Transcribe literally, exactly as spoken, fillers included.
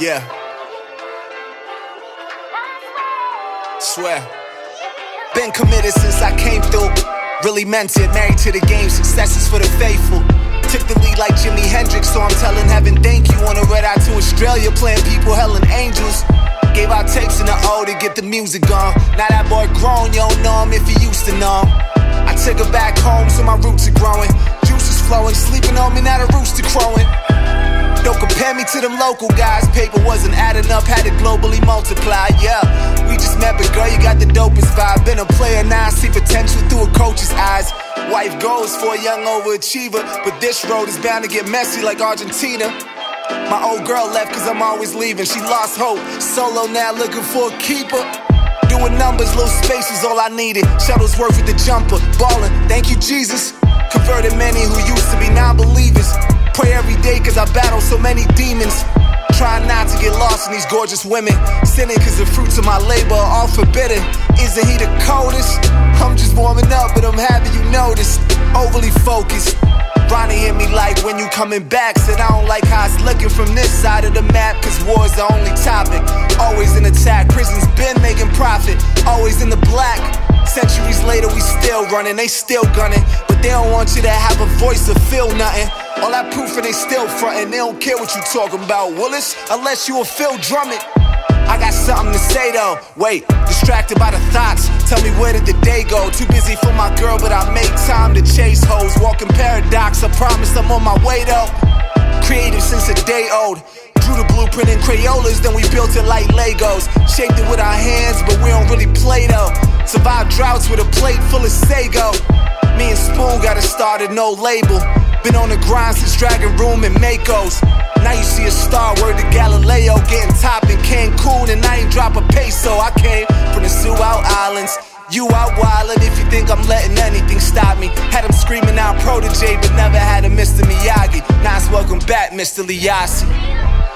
Yeah. Swear. Been committed since I came through. Really meant it. Married to the game. Success is for the faithful. Took the lead like Jimi Hendrix, so I'm telling heaven thank you. On a red eye to Australia, playing people, hell and angels. Gave out tapes in the O to get the music on. Now that boy grown, you don't know him if he used to know him. I took her back home, so my roots are growing. Juice is flowing, sleeping on me, now the rooster crowing. Don't compare me to them local guys. Paper wasn't adding up, had it globally multiplied, yeah. We just met, but girl, you got the dopest vibe. Been a player, now I see potential through a coach's eyes. Wife goals for a young overachiever, but this road is bound to get messy like Argentina. My old girl left cause I'm always leaving. She lost hope, solo now looking for a keeper. Doing numbers, little space is all I needed. Shuttlesworth with the jumper, ballin', thank you Jesus. Converted many who used to be non-believers. Pray every day cause I battle so many demons. Try not to get lost in these gorgeous women. Sinning cause the fruits of my labor are all forbidden. Isn't he the coldest? I'm just warming up but I'm happy you noticed. Overly focused. Ronnie hit me like when you coming back. Said I don't like how it's looking from this side of the map. Cause war's the only topic. Always in attack. Prison's been making profit. Always in the black. Centuries later we still running. They still gunning. But they don't want you to have a voice or feel nothing. All that proof and they still frontin', they don't care what you talking about, Willis, unless you a Phil Drummond. I got something to say though, wait, distracted by the thoughts, tell me where did the day go? Too busy for my girl but I make time to chase hoes, walking paradox, I promise I'm on my way though. Creative since a day old, drew the blueprint in Crayolas, then we built it like Legos. Shaped it with our hands but we don't really play though, survived droughts with a plate full of Sago. Me and Spoon got it started, no label. Been on the grind since Dragon Room and Mako's. Now you see a star, word to Galileo. Getting top in Cancun and I ain't drop a peso. I came from the Sioux Islands. You out wildin' if you think I'm letting anything stop me. Had him screaming out protege but never had a Mister Miyagi. Nice welcome back Mister Lieasi.